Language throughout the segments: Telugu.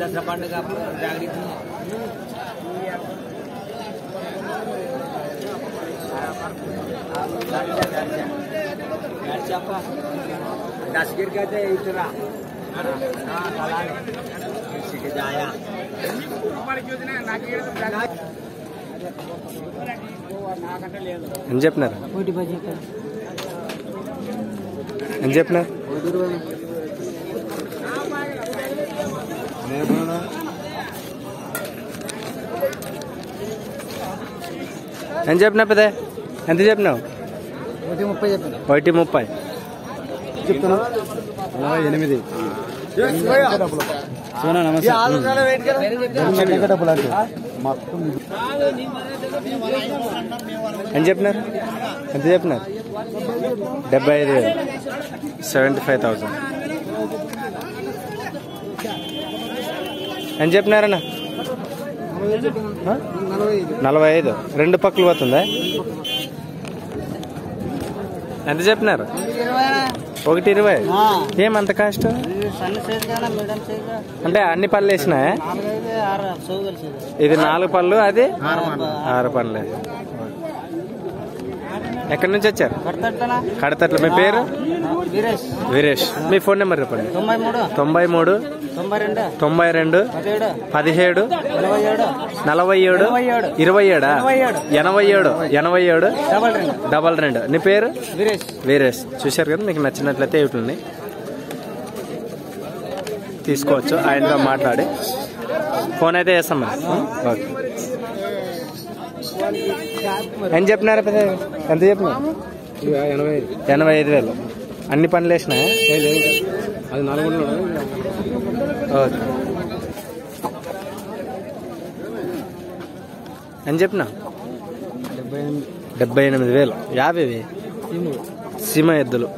దసరా పండుగ అప్పుడు జాగ్రత్త దశగిరికైతే ఇతరా జాయా ఏం చెప్పినారు ఏం చెప్పినారు ఏం చెప్పినా పెద్ద ఎంత చెప్పినావు 130 చెప్తున్నా 8 సోనా నమస్తే ఏం చెప్పినారు ఎంత చెప్పినారు 75,000 75,000 అని చెప్పినారన్న 45 రెండు పక్కలు పోతుందా ఎంత చెప్పినారు 120 ఏమంత కాస్ట్ అంటే అన్ని పళ్ళు వేసినా ఇది 4 పళ్ళు అది 6 పళ్ళు ఎక్కడి నుంచి వచ్చారు కడతట్ల మీ పేరు వీరేష్ మీ ఫోన్ నెంబర్ చెప్పండి 93 92 17 47 87 నీ పేరు వీరేష్ చూశారు కదా మీకు నచ్చినట్లయితే వీటిని తీసుకోవచ్చు ఆయనతో మాట్లాడి ఫోన్ అయితే వేస్తాం ఓకే ఎంత చెప్పినారు ఎంత చెప్పినా 85,000 అన్ని పనులు వేసినా అది 4 అని చెప్పినా 78,000 50 సీమ ఎద్దులు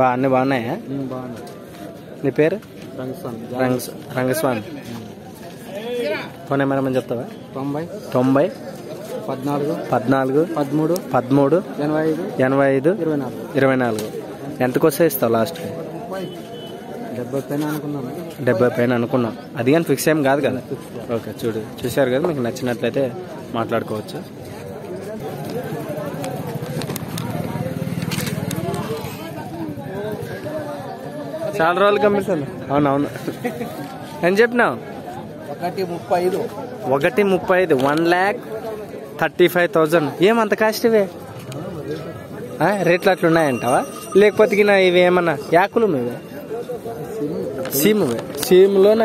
బా అన్ని బాగున్నాయా నీ పేరు రంగస్వామి ఫోన్ ఏమైనా మనం చెప్తావా 90 14 14 13 85 24 ఎంతకు వస్తే ఇస్తావు లాస్ట్కి 70 పైన అనుకున్నాం అది కానీ ఫిక్స్ ఏం కాదు కదా ఓకే చూశారు కదా మీకు నచ్చినట్లయితే మాట్లాడుకోవచ్చు చాలా రోజులు కనిపిస్తుంది అవునవును ఏం చెప్పినావు 135 1,35,000 ఏమంత కాస్ట్ ఇవే రేట్లు అట్లున్నాయంటావా లేకపోతే ఇవి ఏమన్నా యాకులు ఇవి సీమ్లోన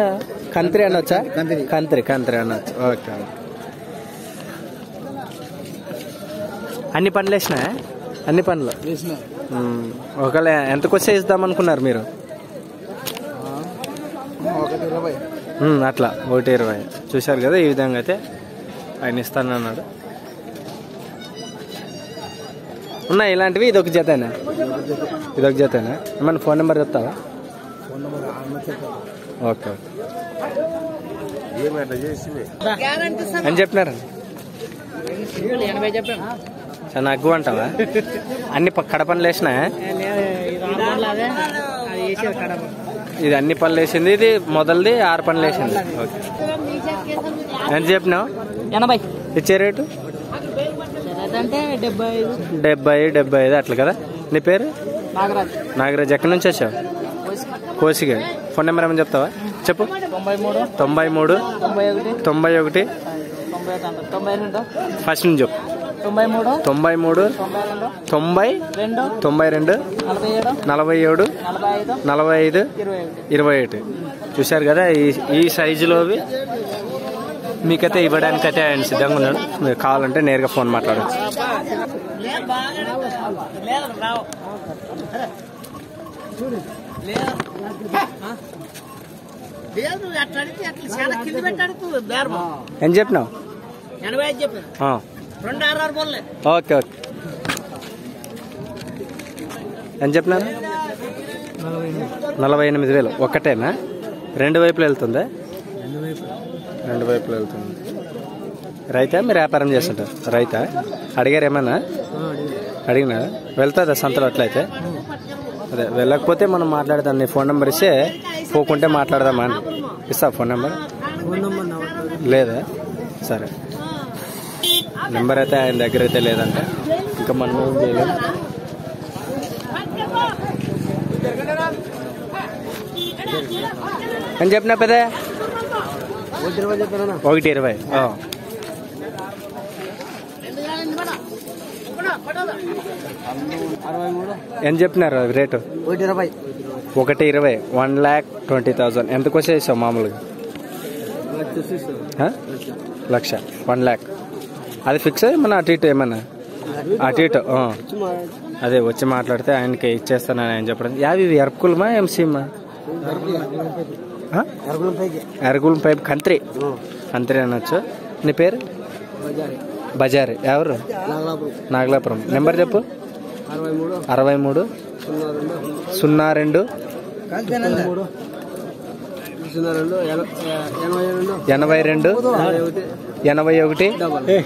కంత్రి అనొచ్చా కంత్రి అనొచ్చు ఓకే అన్ని పనులు వేసినా అన్ని పనులు ఒకవేళ ఎంతకొస్తే ఇద్దాం అనుకున్నారు మీరు అట్లా 120 చూశారు కదా ఈ విధంగా అయితే ఆయన ఇస్తానన్నాడు ఉన్నాయి ఇలాంటివి ఇదొక జతేనా ఏమన్నా ఫోన్ నెంబర్ చెప్తావా ఓకే అని చెప్పినారా చాలా అగ్గు అంటావా అన్ని కడ పనులు వేసినా ఇది అన్ని పనులు వేసింది ఇది మొదలది 6 పనులు వేసింది ఎంత చెప్పినావు 80 ఇచ్చే రేటు 75 అట్లా కదా నీ పేరు నాగరాజ్ ఎక్కడి నుంచి వచ్చావు కోసిగా ఫోన్ నెంబర్ ఏమని చెప్తావా చెప్పు 93 91 ఫస్ట్ నుంచి చెప్పు 93 92 47 45 21 చూశారు కదా ఈ సైజులోవి మీకైతే ఇవ్వడానికైతే ఆయన సిద్ధంగా ఉన్నాడు మీరు కావాలంటే నేరుగా ఫోన్ మాట్లాడచ్చు ఏం చెప్పినావు ఓకే ఓకే ఏం చెప్పినాను 48,000 ఒక్కటేనా రెండు వైపులు వెళ్తుందా రెండు వైపులు వెళ్తుంది రైతా మీరు వ్యాపారం చేస్తుంటారు రైతా అడిగారు ఏమన్నా అడిగినా వెళ్తుందా సంతలో అట్లయితే అదే వెళ్ళకపోతే మనం మాట్లాడదాం నీ ఫోన్ నెంబర్ ఇస్తే పోకుంటే మాట్లాడదామా అని ఇస్తా ఫోన్ నెంబర్ లేదా సరే నెంబర్ అయితే ఆయన దగ్గర అయితే లేదంట ఇంకా మనం ఏం చేయలేం అని చెప్పినా పెద్ద 1:20 ఎంత చెప్పినారు రేటు 1:20 1,20,000 ఎంతకు వచ్చేసావు మామూలుగా 1,00,000 అది ఫిక్స్ ఏమన్నా అటు ఇటు ఏమన్నా అటు ఇటు అదే వచ్చి మాట్లాడితే ఆయనకి ఇచ్చేస్తానని ఆయన చెప్పడం యావి ఇవి ఎర్పుకులమా ఏం సీమ్మా అరగులం పైపు కంత్రి అనొచ్చు నీ పేరు బజారి ఎవరు నాగలాపురం నెంబర్ చెప్పు 63 02 82 81 73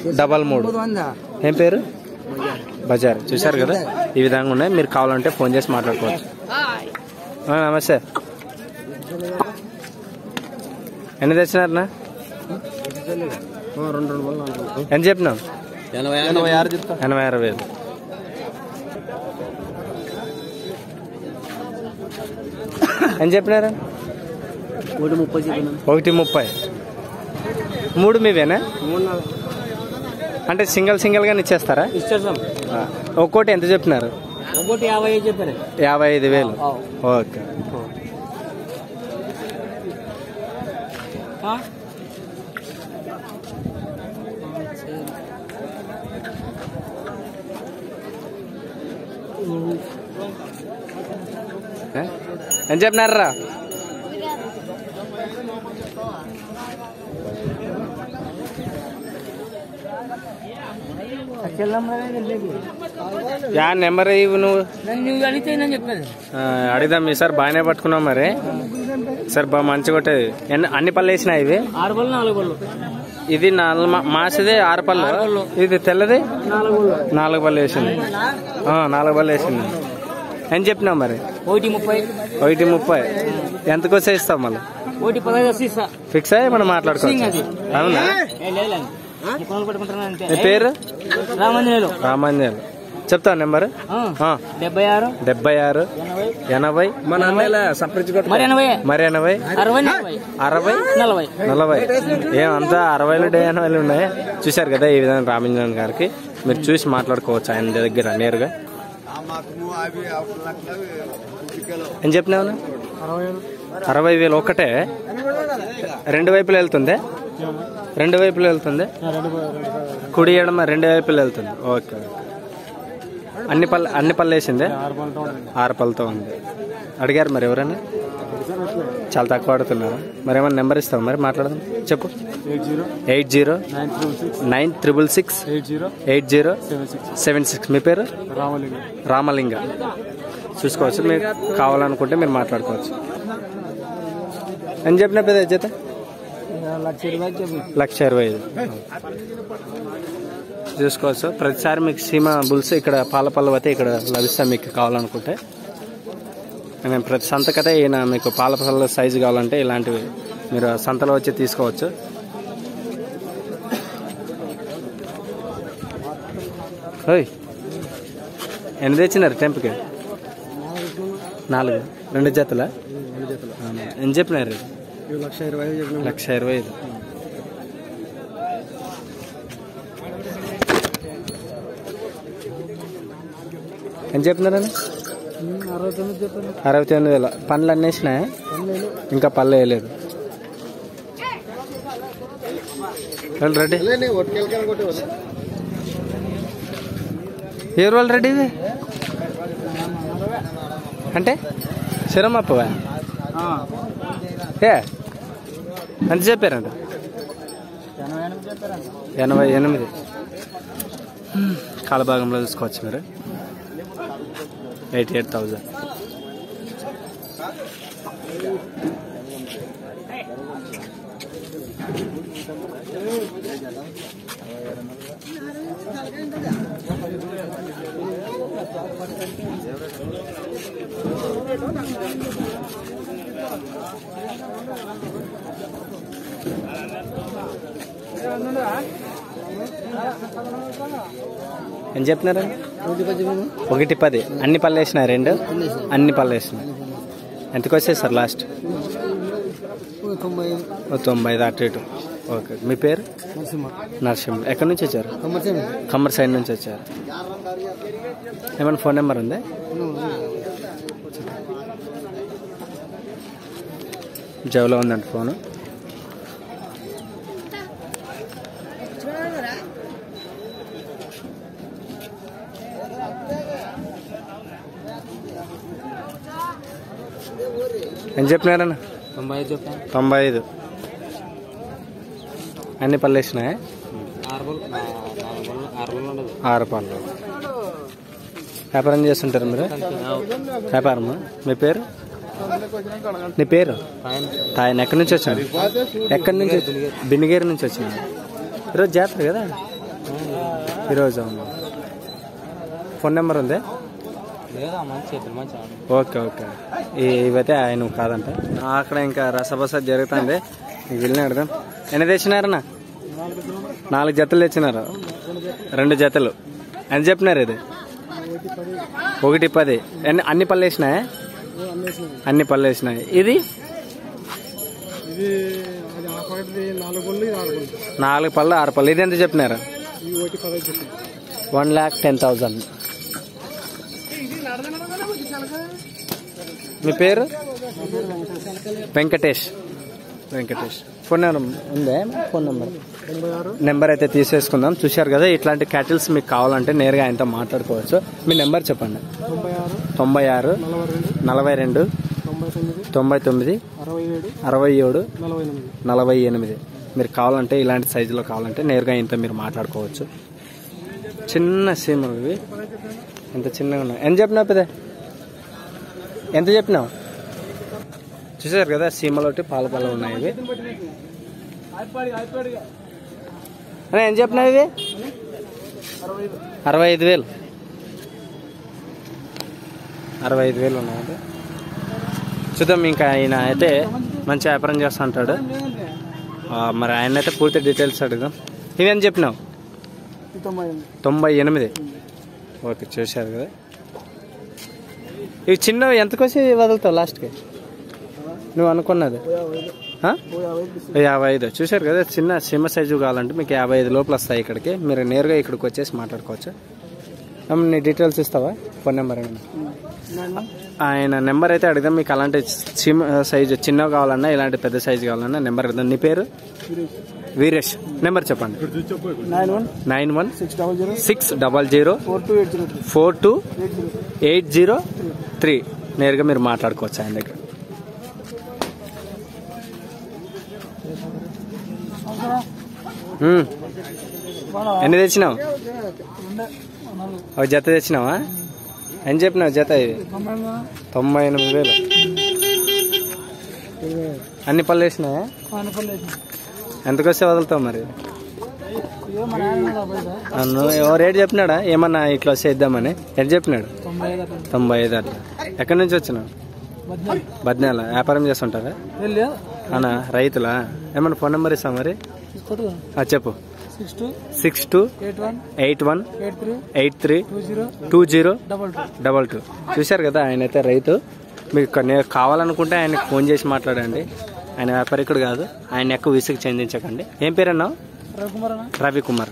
ఏం పేరు బజారి చూశారు కదా ఈ విధంగా ఉన్నాయి మీరు కావాలంటే ఫోన్ చేసి మాట్లాడుకోవచ్చు నమస్తే ఎన్ని తెచ్చినారనా ఎంత చెప్పినాం 86,000 ఎంత చెప్పినారా 1:30 3 మీవేనా అంటే సింగిల్గానే ఇచ్చేస్తారా ఒక్కోటి ఎంత చెప్పినారు 55,000 ఓకే ఏం చెప్పినారా యా నెంబర్ ఇవి నువ్వు అడిగిదాం ఈసారి బాగానే పట్టుకున్నావు మరి సార్ బాగా మంచిగా కొట్టేది అన్ని పళ్ళు వేసినా ఇవి 6 పళ్ళు 4 పళ్ళు ఇది మాసిది 6 పళ్ళు ఇది తెల్లది 4 పళ్ళు వేసింది 4 పళ్ళు వేసింది అని చెప్పినావు మరి 1:30 ఎంతకు వచ్చే ఇస్తావు మళ్ళీ ఫిక్స్ అయ్యి మనం మాట్లాడుకోవచ్చు అవునా పేరు రామాంజనేయులు చెప్తా నెంబర్ 76 80 మరి 80 60 40 ఏమంతా 60 80 ఉన్నాయి చూశారు కదా ఈ విధంగా రామాంజనేయులు గారికి మీరు చూసి మాట్లాడుకోవచ్చు ఆయన దగ్గర నేరుగా అని చెప్పినావు 60,000 ఒకటే రెండు వైపులు వెళ్తుంది కుడి ఎడమ 2 వైపులు వెళ్తుంది ఓకే అన్ని పళ్ళు వేసిందే 6 పళ్ళతో ఉంది అడిగారు మరి ఎవరన్నా చాలా తక్కువ అడుగుతున్నారు మరి ఏమన్నా నెంబర్ ఇస్తావు మరి మాట్లాడదాం చెప్పు 80 966 80 76 మీ పేరు రామలింగ చూసుకోవచ్చు మీరు కావాలనుకుంటే మీరు మాట్లాడుకోవచ్చు అని చెప్పిన పెద్ద చేత 1,20,000 చూసుకోవచ్చు ప్రతిసారి మీకు సీమ బుల్స్ ఇక్కడ పాలపళ్ళు అయితే ఇక్కడ లభిస్తాయి మీకు కావాలనుకుంటే మేము ప్రతి సంతకైతే ఈయన మీకు పాలపళ్ళ సైజు కావాలంటే ఇలాంటివి మీరు సంతలో వచ్చి తీసుకోవచ్చు ఎన్ని తెచ్చినారు టెంప్కి 4 2 జతలా ఎన్ని చెప్పినారు 1,20,000 ఎంత చెప్తున్నారని 69,000 పనులు అన్నేసినా ఇంకా పళ్ళు వేయలేదు రెడ్డి ఏ రోజు రెడ్డి అంటే శరమప్పవా ఏ ఎంత చెప్పారంట 88 కాలభాగంలో చూసుకోవచ్చు మీరు 88,000 ఏం చెప్తున్నారు? ఒకటి 10. అన్ని పళ్ళు వేసినా? రెండు అన్ని పళ్ళు వేసినా. ఎంతకు వచ్చాయి సార్ లాస్ట్? 90 అటు ఇటు. ఓకే, మీ పేరు? నరసింహ. ఎక్కడి నుంచి వచ్చారు? కమ్మర్ సైడ్ నుంచి వచ్చారు. ఏమైనా ఫోన్ నెంబర్ ఉందా? జవలో ఉందండి ఫోను. ఏం చెప్పినారన్న? 95. అన్ని పళ్ళు వేసినాయి? 6 పళ్ళు. వ్యాపారం చేస్తుంటారు మీరు? వ్యాపారమా? మీ పేరు? నీ పేరు? ఆయన ఎక్కడి నుంచి వచ్చాను? ఎక్కడి నుంచి? బిన్నగిరి నుంచి వచ్చాను. ఈరోజు జాతర కదా ఈరోజు. ఫోన్ నెంబర్ ఉందే? Okay okay. ఇవైతే ఆయన కాదంట. అక్కడ ఇంకా రసబస జరుగుతుంది. వెళ్ళిన అడదాం. ఎన్ని తెచ్చినారన్నా? 4 జతలు తెచ్చినారు. 2 జతలు. అని చెప్పినారు ఇది 1 10. అన్ని పళ్ళు వేసినాయా? అన్ని పళ్ళు వేసినాయి. ఇది 4 పళ్ళు 6 పళ్ళు. ఇది ఎంత చెప్పినారు? 1,10,000. మీ పేరు? వెంకటేష్. వెంకటేష్. ఫోన్ నెంబర్ ఉందా? ఫోన్ నెంబర్ అయితే తీసేసుకుందాం. చూశారు కదా, ఇట్లాంటి క్యాటిల్స్ మీకు కావాలంటే నేరుగా ఆయనతో మాట్లాడుకోవచ్చు. మీ నెంబర్ చెప్పండి. 96 42 99 67 48. మీరు కావాలంటే ఇలాంటి సైజులో కావాలంటే నేరుగా ఆయనతో మీరు మాట్లాడుకోవచ్చు. చిన్న సీమ ఇవి. ఎంత చిన్నగా ఉన్నాయి. ఎంత చెప్పినావు పెద్ద? ఎంత చెప్పినావు? చూసారు కదా, సీమలోటి పాలపల్ల ఉన్నాయి ఇవి. ఏం చెప్పినావు ఇవి? 65,000. 65,000 ఉన్నాయి. చూద్దాం. ఇంకా ఆయన అయితే మంచి వ్యాపారం చేస్తూ ఉంటాడు. మరి ఆయన అయితే పూర్తి డీటెయిల్స్ అడుగుదాం. ఇవేం చెప్పినావు? 98. ఓకే, చూశారు కదా. ఇవి చిన్నవి. ఎంతకొచ్చి వదులుతావు లాస్ట్కి నువ్వు అనుకున్నది? 55. చూశారు కదా, చిన్న సీమ సైజు కావాలంటే మీకు 55 లోపల వస్తాయి. ఇక్కడికి మీరు నేరుగా ఇక్కడికి వచ్చేసి మాట్లాడుకోవచ్చు. నీ డీటెయిల్స్ ఇస్తావా? ఫోన్ నెంబర్ ఏమన్నా? ఆయన నెంబర్ అయితే అడిగితే మీకు అలాంటి సీమ సైజు చిన్నవి కావాలన్నా ఇలాంటి పెద్ద సైజు కావాలన్నా నెంబర్ అడిగితే. నీ పేరు? వీరేష్. నెంబర్ చెప్పండి. 9161604280 3. నేరుగా మీరు మాట్లాడుకోవచ్చు ఆయన దగ్గర. ఎన్ని తెచ్చినావు? ఒక జత తెచ్చినావా? ఏం చెప్పినావు జత? ఇది 98,000. అన్ని పళ్ళు వేసినాయా? ఎంతకు వస్తే వదులుతావు మరి? నువ్వు రేట్ చెప్పినాడా ఏమన్నా ఇట్లా చేద్దామని? ఎంత చెప్పినాడు? 95 అట్లా. ఎక్కడి నుంచి వచ్చినావు? బద్నాల. వ్యాపారం చేస్తుంటారా? అన్నా రైతులా? ఏమన్నా ఫోన్ నెంబర్ ఇస్తావు మరి? చెప్పు. 6281832022. చూశారు కదా, ఆయన అయితే రైతు. మీకు కావాలనుకుంటే ఆయనకు ఫోన్ చేసి మాట్లాడండి. ఆయన వ్యాపారికుడు కాదు. ఆయన ఎక్కువ విసుగు చెందించకండి. ఏం పేరు అన్నావు? రవికుమార్.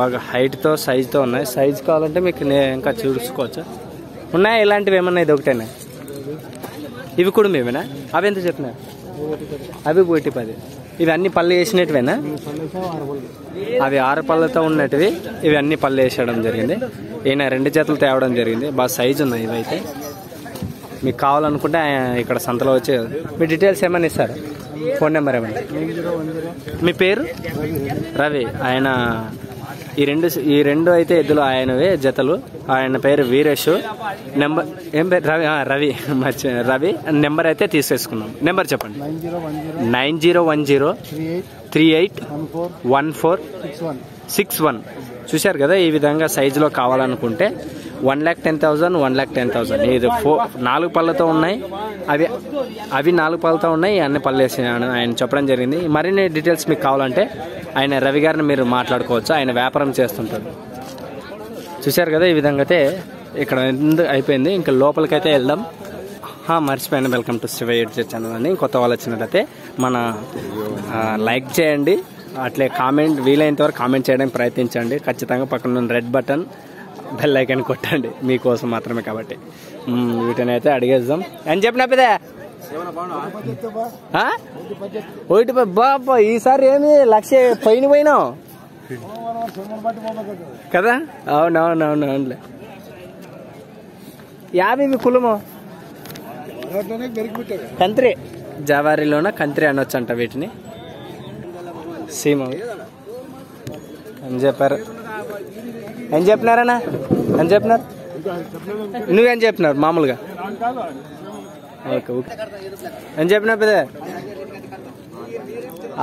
బాగా హైట్తో సైజుతో ఉన్నాయి. సైజు కావాలంటే మీకు ఇంకా చూసుకోవచ్చు. ఉన్నాయా ఇలాంటివి ఏమన్నా? ఇది ఒకటేనా? ఇవి కూడా మేమేనా? అవి ఎంత చెప్పినారు? అవి 1,10. ఇవన్నీ పళ్ళు వేసినట్టువేనా? అవి ఆరు పళ్ళతో ఉన్నట్టువి, ఇవన్నీ పళ్ళు వేసేయడం జరిగింది. ఈయన రెండు జతలు తేవడం జరిగింది. బాగా సైజు ఉన్నాయి ఇవైతే. మీకు కావాలనుకుంటే ఇక్కడ సంతలో వచ్చే మీ డీటెయిల్స్ ఏమైనా ఇస్తారు, ఫోన్ నెంబర్ ఏమైనా? మీ పేరు? రవి. ఆయన ఈ రెండు అయితే ఎద్దులు ఆయనవే జతలు. ఆయన పేరు వీరేష్. నెంబర్ ఏం పేరు? రవి. రవి మర్చి రవి. నెంబర్ అయితే తీసేసుకున్నాం. నెంబర్ చెప్పండి. 9010381461. చూశారు కదా, ఈ విధంగా సైజులో కావాలనుకుంటే 1,10,000, 1,10,000. ఇది 4 పళ్ళతో ఉన్నాయి, అవి 4 పళ్ళతో ఉన్నాయి. అన్ని పళ్ళు వేసినాను ఆయన చెప్పడం జరిగింది. మరిన్ని డీటెయిల్స్ మీకు కావాలంటే ఆయన రవి గారిని మీరు మాట్లాడుకోవచ్చు. ఆయన వ్యాపారం చేస్తుంటారు. చూశారు కదా, ఈ విధంగా అయితే ఇక్కడ అయిపోయింది. ఇంకా లోపలికైతే వెళ్దాం. మర్చిపోయాను, welcome to Shiva YouTube channel అని. కొత్త వాళ్ళు వచ్చినట్లయితే మన లైక్ చేయండి, అట్లే కామెంట్, వీలైనంత వరకు కామెంట్ చేయడానికి ప్రయత్నించండి. ఖచ్చితంగా పక్కన ఉన్న రెడ్ బటన్, బెల్ ఐకాన్ కొట్టండి, మీకోసం మాత్రమే కాబట్టి. వీటిని అయితే అడిగేద్దాం అని చెప్పిన పెద్ద ఒకటి బాబా. ఈసారి ఏమి లక్ష పోయినావు కదా? అవునవునవునవునులే. యాభై మీ కులము కంత్రి, జవారీలోన కంత్రి అనొచ్చు అంట వీటిని. సీమ అని చెప్పారు. ఏం చెప్పినారనా? ఏం చెప్పినారు? నువ్వేం చెప్పినారు మామూలుగా? Okay okay. ఏం చెప్పినా పెద్ద?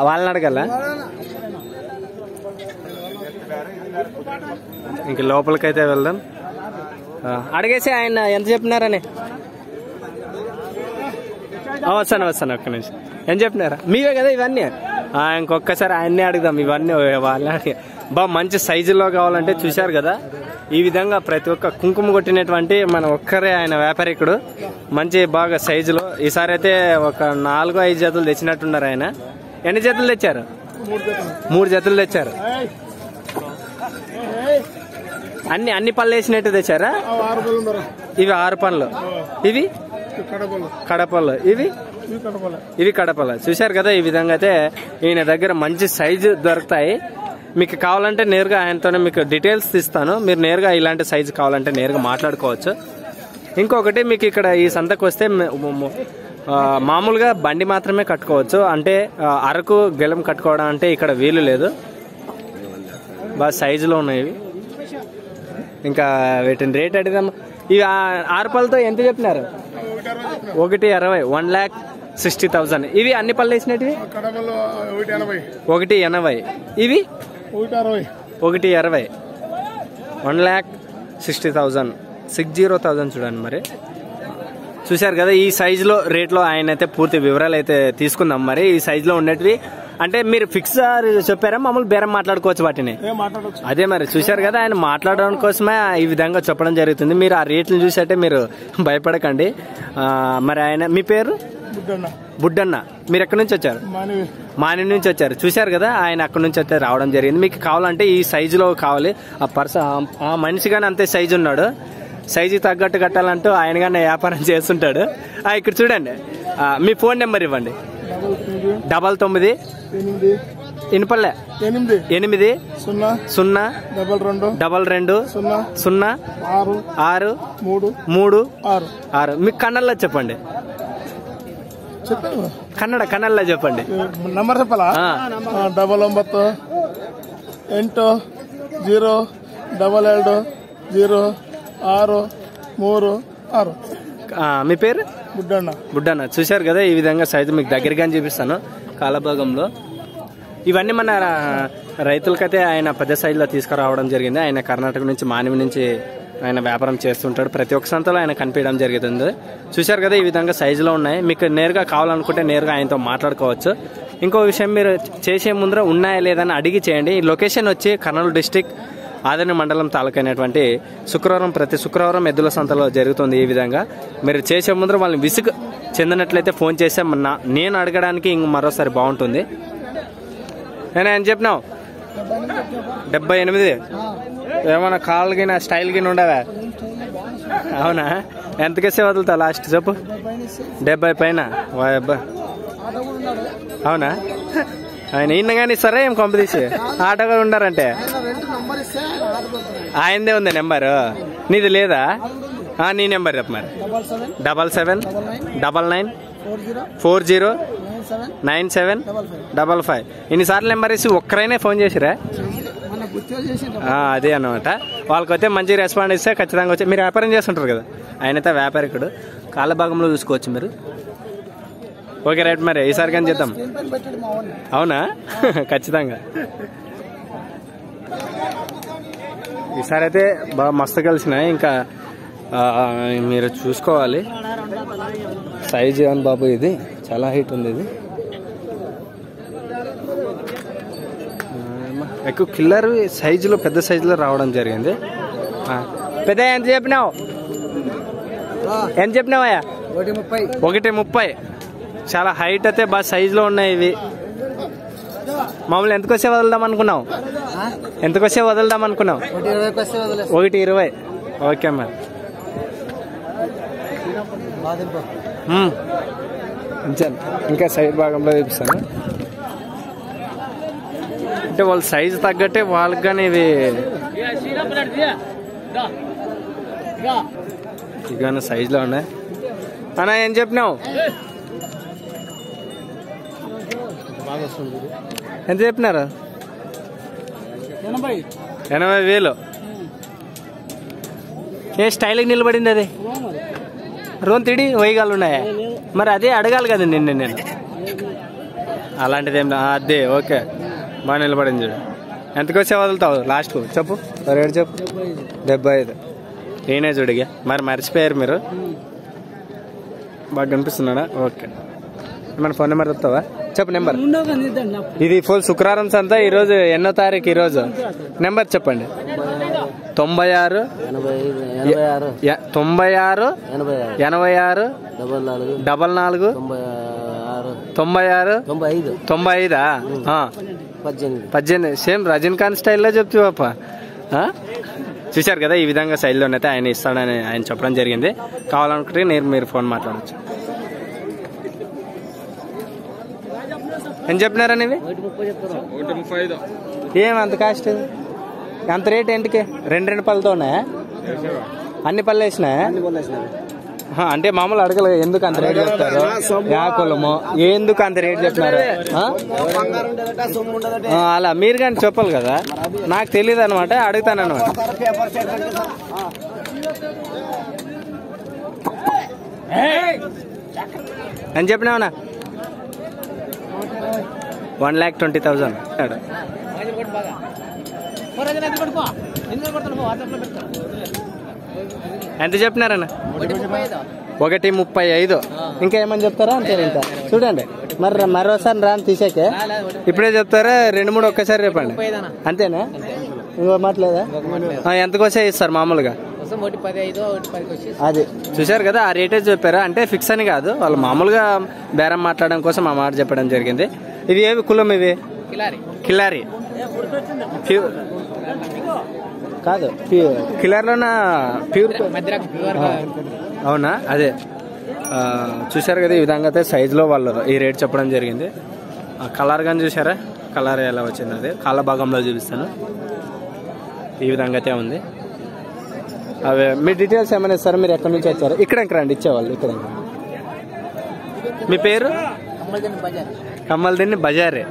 వాళ్ళని అడగల. ఇంక లోపలికైతే వెళ్దాం. అడిగేసి ఆయన ఎంత చెప్పినారని. వస్తాను వస్తాను ఒక్క నిమిషం. ఏం చెప్పినారా? మీవే కదా ఇవన్నీ? ఇంకొక్కసారి ఆయన్నే అడుగుదాం. ఇవన్నీ వాళ్ళని అడిగా బా. మంచి సైజులో కావాలంటే చూశారు కదా, ఈ విధంగా ప్రతి ఒక్క కుంకుమ కొట్టినటువంటి మన ఒక్కరే ఆయన వ్యాపారికుడు. మంచి బాగా సైజులో ఈసారి అయితే ఒక 4-5 జతలు తెచ్చినట్టున్నారు ఆయన. ఎన్ని జతలు తెచ్చారు? 3 జతలు తెచ్చారు. అన్ని పళ్ళు వేసినట్టు తెచ్చారా? ఇవి 6 పళ్ళు, ఇవి కడపళ్ళు, ఇవి కడపళ్ళు. చూశారు కదా, ఈ విధంగా అయితే ఈయన దగ్గర మంచి సైజు దొరుకుతాయి. మీకు కావాలంటే నేరుగా ఆయనతోనే మీకు డీటెయిల్స్ ఇస్తాను. మీరు నేరుగా ఇలాంటి సైజు కావాలంటే నేరుగా మాట్లాడుకోవచ్చు. ఇంకొకటి, మీకు ఇక్కడ ఈ సంతకు వస్తే మామూలుగా బండి మాత్రమే కట్టుకోవచ్చు. అంటే అరకు గెలం కట్టుకోవడం అంటే ఇక్కడ వీలు లేదు. బాగా సైజులో ఉన్నాయి ఇవి. ఇంకా వీటిని రేట్ అడిగాం. ఇవి 6 పళ్ళతో ఎంత చెప్పినారు? 1,60,000, 1,60,000. ఇవి అన్ని పళ్ళు వేసినవి? 1,80,000. ఇవి 1,60,000, 1,60,000, 60,000 చూడండి. మరి చూశారు కదా, ఈ సైజులో రేట్లో ఆయన అయితే పూర్తి వివరాలు అయితే తీసుకుందాం. మరి ఈ సైజులో ఉండేటివి అంటే మీరు ఫిక్స్ చెప్పారా, మామూలు బేరం మాట్లాడుకోవచ్చు వాటిని? అదే మరి చూశారు కదా, ఆయన మాట్లాడడం కోసమే ఈ విధంగా చెప్పడం జరుగుతుంది. మీరు ఆ రేట్లు చూసేటే మీరు భయపడకండి. మరి ఆయన, మీ పేరు? బుడ్డన్న. మీరు ఎక్కడి నుంచి వచ్చారు? మాని నుంచి వచ్చారు. చూశారు కదా, ఆయన అక్కడి నుంచి అయితే రావడం జరిగింది. మీకు కావాలంటే ఈ సైజులో కావాలి. ఆ మనిషి కానీ అంతే సైజు ఉన్నాడు. సైజు తగ్గట్టు కట్టాలంటూ ఆయన కానీ వ్యాపారం చేస్తుంటాడు. ఇక్కడ చూడండి. మీ ఫోన్ నెంబర్ ఇవ్వండి. 99 ఇనపల్లె 8 0 2 0 6 3 6. మీకు కన్నడలో చెప్పండి. కన్నడలో చెప్పండి. నంబర్ చెప్పాలా? 9 8 0 7 7 0 6 3 6. మీ పేరు? బుడ్డన్న. చూశారు కదా, ఈ విధంగా సైజు మీకు దగ్గరగానే చూపిస్తాను. కాలభాగంలో ఇవన్నీ మన రైతులకైతే ఆయన పెద్ద సైజులో తీసుకురావడం జరిగింది. ఆయన కర్ణాటక నుంచి, మానవి నుంచి ఆయన వ్యాపారం చేస్తుంటాడు. ప్రతి ఒక్క సంతలో ఆయన కనిపించడం జరుగుతుంది. చూశారు కదా, ఈ విధంగా సైజులో ఉన్నాయి. మీకు నేరుగా కావాలనుకుంటే నేరుగా ఆయనతో మాట్లాడుకోవచ్చు. ఇంకో విషయం, మీరు చేసే ముందర ఉన్నాయా లేదని అడిగి చేయండి. ఈ లొకేషన్ వచ్చి కర్నూలు డిస్టిక్, ఆదరణ మండలం తాలూకా అయినటువంటి శుక్రవారం, ప్రతి శుక్రవారం ఎద్దుల సంతలో జరుగుతుంది. ఈ విధంగా మీరు చేసే ముందర వాళ్ళని విసుగు చెందినట్లయితే ఫోన్ చేసే నేను అడగడానికి ఇంక మరోసారి బాగుంటుంది. నేను ఏం చెప్పినావు? 78. ఏమన్నా కాళ్ళు గిన స్టైల్ గిన ఉండవా? అవునా? ఎంతకేసే వదులుతావు లాస్ట్ చెప్పు? 70 పైన. అవునా? ఆయన ఈయనగానే ఇస్తారా ఏం కంపెనీస్ ఆటగాడు ఉండారంటే ఆయనదే ఉంది నెంబరు నీది లేదా నీ నెంబర్ చెప్ప మరి 7799409795 ఇన్నిసార్లు నెంబర్ ఇచ్చి ఒక్కరైనా ఫోన్ చేసిరా అదే అనమాట. వాళ్ళకైతే మంచి రెస్పాండ్ ఇస్తే ఖచ్చితంగా వచ్చి మీరు వ్యాపారం చేస్తుంటారు కదా ఆయనైతే వ్యాపారికుడు కాలభాగంలో చూసుకోవచ్చు మీరు. ఓకే రైట్ మరి ఈసారి కానీ చేద్దాం అవునా ఖచ్చితంగా ఈసారి అయితే బాగా మస్తు కలిసినాయి ఇంకా మీరు చూసుకోవాలి సైజ్ ఏమని బాబు ఇది చాలా హైట్ ఉంది ఇది ఎక్కువ కిల్లర్ సైజులో పెద్ద సైజులో రావడం జరిగింది. పెద్ద ఎంత చెప్పినావు ఎంత చెప్పినావయ్యా 1:30 చాలా హైట్ అయితే బాగా సైజులో ఉన్నాయి ఇవి. మామూలు ఎంతకొస్తే వదలదాం అనుకున్నావు ఎంతకొస్తే వదలదాం అనుకున్నావు 1:20. ఓకే మరి ఇంకా సైడ్ భాగంలో చూపిస్తాను అంటే వాళ్ళ సైజు తగ్గట్టే వాళ్ళకి కానీ ఇవి ఇవన్నీ సైజులో ఉన్నాయి. అన్నా ఏం చెప్పినావు ఎంత చెప్పినారు 80,000 ఏ స్టైల్కి నిలబడింది అది రోన్ తిడి వేయగాలు ఉన్నాయా మరి అదే అడగాలి కదా నిన్న నేను అలాంటిది ఏం అదే ఓకే బాగా నిలబడింది చూడు ఎంతకొచ్చే వదులుతావు లాస్ట్కు చెప్పు రేటు చెప్పు 75 నేనే చూడిగా మరి మర్చిపోయారు మీరు బాగా కనిపిస్తున్నాడా ఓకే మన ఫోన్ నెంబర్ చెప్తావా చెప్పు నెంబర్ ఇది ఫుల్ శుక్రవారం సంతా ఈరోజు ఎన్నో తారీఖు ఈరోజు నెంబర్ చెప్పండి 96 86 86 86 94 96 95 95 18 సేమ్ రజనీకాంత్ స్టైల్లో చెప్తే పాప చూశారు కదా ఈ విధంగా స్టైల్లోనైతే ఆయన ఇస్తాడని ఆయన చెప్పడం జరిగింది. కావాలనుకుంటే నేను మీరు ఫోన్ మాట్లాడచ్చు. ఏం చెప్పినారని ఇవి 1:35 ఏమంత కాస్ట్ అంత రేట్ ఏంటికి రెండు పళ్ళతో ఉన్నాయా అన్ని పళ్ళు వేసినాయా అంటే మామూలు అడగలేదు ఎందుకు అంత రేట్ చెప్తారు యాకులము ఎందుకు అంత రేట్ చెప్తున్నారు అలా మీరు కానీ చెప్పాలి కదా నాకు తెలియదు అనమాట అడుగుతాను అనమాట. అని చెప్పినావునా 1,20,000 ఎంత చెప్పినారన్న 1:35 ఇంకా ఏమని చెప్తారా అంతే ఇంకా చూడండి మరి మరోసారి రాని తీసాకే ఇప్పుడే చెప్తారా 2-3 ఒక్కసారి చెప్పండి అంతేనా ఇంకో మాట్లేదా ఎంతకొచ్చే ఇస్తారు మామూలుగా అది చూశారు కదా ఆ రేటే చెప్పారా అంటే ఫిక్స్ అని కాదు వాళ్ళు మామూలుగా బేరం మాట్లాడడం కోసం ఆ మాట చెప్పడం జరిగింది. ఇది ఏవి కులం ఇవి కిలారీ కాదు కిలారీలోనా ప్యూర్ అవునా అదే చూశారు కదా ఈ విధంగా అయితే సైజులో వాళ్ళు ఈ రేట్ చెప్పడం జరిగింది. కలర్ కానీ చూసారా కలర్ ఎలా వచ్చింది అది కాళ్ళ భాగంలో చూపిస్తాను ఈ విధంగా అయితే ఉంది. అవే మీ డీటెయిల్స్ ఏమైనా ఇస్తారా మీరు ఎక్కడి నుంచి వచ్చారు ఇక్కడికి రండి ఇచ్చేవాళ్ళు ఇక్కడ మీ పేరు కమ్మలదిన్ని బజారే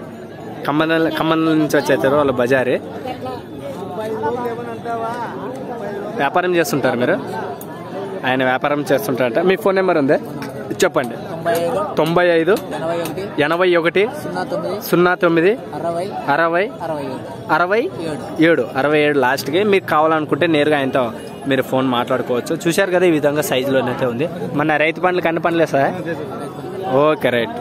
కమ్మల నుంచి వచ్చేస్తారు వాళ్ళు బజారే వ్యాపారం చేస్తుంటారు మీరు ఆయన వ్యాపారం చేస్తుంటారంట మీ ఫోన్ నెంబర్ ఉంది చెప్పండి 95 81 09 09 60 60 67 లాస్ట్కి మీకు కావాలనుకుంటే నేరుగా ఆయనతో మీరు ఫోన్ మాట్లాడుకోవచ్చు. చూశారు కదా ఈ విధంగా సైజులోనైతే ఉంది మన రైతు పండ్లు కన్ను పండ్లే సార్ ఓకే రైట్.